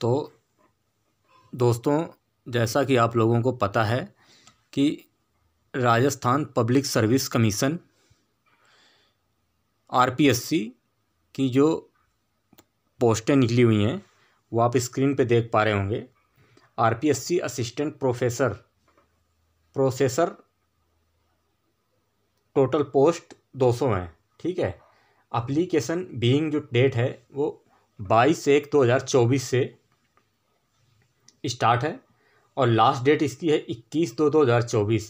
तो दोस्तों, जैसा कि आप लोगों को पता है कि Rajasthan public service commission RPSC की जो पोस्टें निकली हुई हैं वो आप स्क्रीन पे देख पा रहे होंगे। RPSC assistant professor total post 200 हैं, ठीक है। अप्लीकेशन बीइंग जो डेट है वो 22/1/2024 से स्टार्ट है और लास्ट डेट इसकी है 21/2/2024।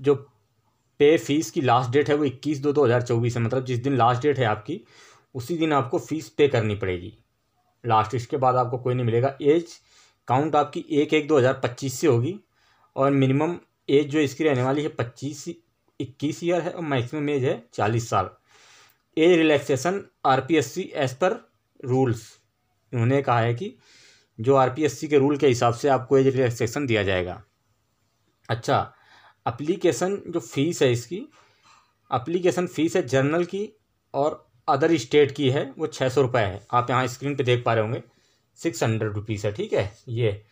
जो पे फीस की लास्ट डेट है वो 21/2/2024 है, मतलब जिस दिन लास्ट डेट है आपकी उसी दिन आपको फ़ीस पे करनी पड़ेगी। लास्ट इसके बाद आपको कोई नहीं मिलेगा। एज काउंट आपकी 1/1/2025 से होगी और मिनिमम एज जो इसकी रहने वाली है 21 ईयर है और मैक्सिमम एज है 40 साल। एज रिलैक्सेशन आरपीएससी एज पर रूल्स, उन्होंने कहा है कि जो आरपीएससी के रूल के हिसाब से आपको एज रिलैक्सेशन दिया जाएगा। अच्छा, अप्लीकेशन जो फ़ीस है इसकी, अप्लीकेशन फ़ीस है जर्नल की और अदर स्टेट की है वो 600 रुपये है। आप यहाँ स्क्रीन पे देख पा रहे होंगे 600 रुपीज़ है, ठीक है ये।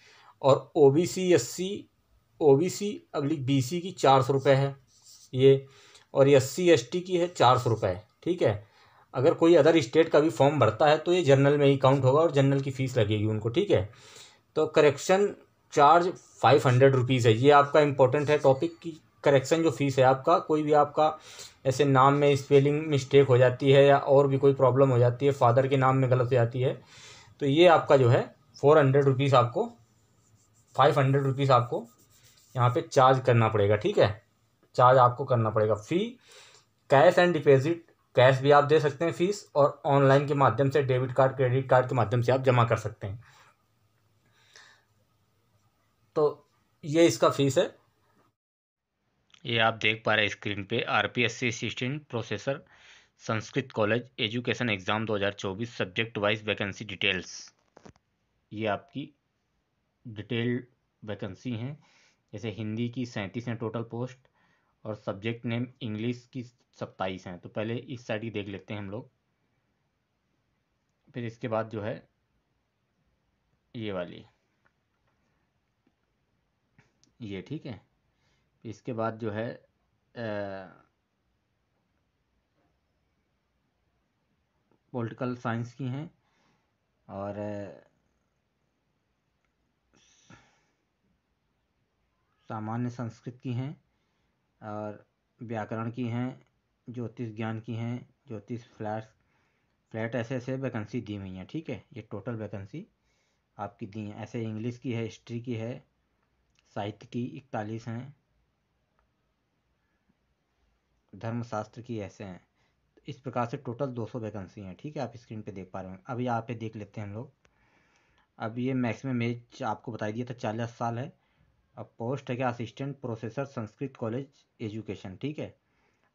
और OBC/BC की 400 रुपये है ये, और SC/ST की है 400 रुपये, ठीक है। अगर कोई अदर स्टेट का भी फॉर्म भरता है तो ये जनरल में ही काउंट होगा और जनरल की फ़ीस लगेगी उनको, ठीक है। तो करेक्शन चार्ज 500 रुपीज़ है। ये आपका इम्पोर्टेंट है टॉपिक की करेक्शन जो फ़ीस है। आपका कोई भी आपका ऐसे नाम में स्पेलिंग मिस्टेक हो जाती है या और भी कोई प्रॉब्लम हो जाती है, फादर के नाम में गलत हो जाती है, तो ये आपका जो है 400 रुपीज़ आपको 500 रुपीज़ आपको यहाँ पे चार्ज करना पड़ेगा, ठीक है। चार्ज आपको करना पड़ेगा। Fee cash and deposit, cash भी आप दे सकते हैं फ़ीस, और ऑनलाइन के माध्यम से डेबिट कार्ड क्रेडिट कार्ड के माध्यम से आप जमा कर सकते हैं। तो ये इसका फ़ीस है। ये आप देख पा रहे हैं स्क्रीन पे RPSC assistant professor Sanskrit college education exam 2024 subject wise vacancy details. ये आपकी डिटेल्ड वैकेंसी हैं। जैसे हिंदी की 37 हैं टोटल पोस्ट और सब्जेक्ट नेम इंग्लिश की 27 हैं। तो पहले इस साइड ही देख लेते हैं हम लोग, फिर इसके बाद जो है ये वाली ये, ठीक है। इसके बाद जो है पॉलिटिकल साइंस की हैं और सामान्य संस्कृत की हैं और व्याकरण की हैं, ज्योतिष ज्ञान की हैं, ज्योतिष फ्लैट ऐसे वैकेंसी दी हुई हैं, ठीक है। ये टोटल वैकेंसी आपकी दी हैं ऐसे। इंग्लिश की है, हिस्ट्री की है, साहित्य की 41 हैं, धर्मशास्त्र की ऐसे हैं। तो इस प्रकार से टोटल 200 वैकेंसी हैं, ठीक है। आप स्क्रीन पे देख पा रहे हैं। अब यहाँ पे देख लेते हैं हम लोग। अब ये मैक्सिमम एज आपको बता दिया था 40 साल है। अब पोस्ट है क्या, assistant professor Sanskrit college education, ठीक है।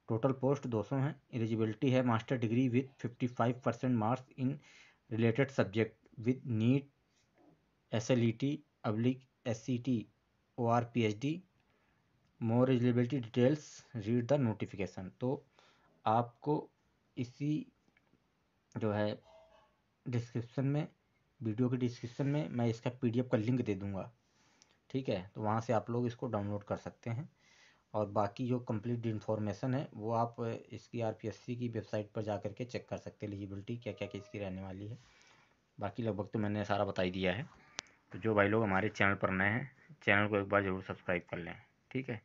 टोटल पोस्ट 200 हैं। एलिजिबिलिटी है master degree with 55% marks in related subject with NEET SLET/SCT or PhD। More eligibility details read the notification. तो आपको इसी जो है डिस्क्रिप्शन में, वीडियो के डिस्क्रिप्शन में मैं इसका PDF का लिंक दे दूंगा, ठीक है। तो वहाँ से आप लोग इसको डाउनलोड कर सकते हैं और बाकी जो कंप्लीट इन्फॉर्मेशन है वो आप इसकी आरपीएससी की वेबसाइट पर जा कर के चेक कर सकते हैं। एलिजिबिलिटी क्या क्या इसकी रहने वाली है, बाकी लगभग तो मैंने सारा बता ही दिया है। तो जो भाई लोग हमारे चैनल पर नए हैं, चैनल को एक बार ज़रूर सब्सक्राइब कर लें, ठीक है,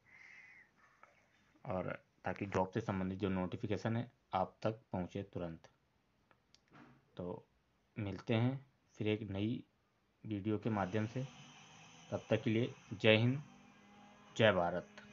और ताकि जॉब से संबंधित जो नोटिफिकेशन है आप तक पहुंचे तुरंत। तो मिलते हैं फिर एक नई वीडियो के माध्यम से। तब तक के लिए जय हिंद, जय भारत।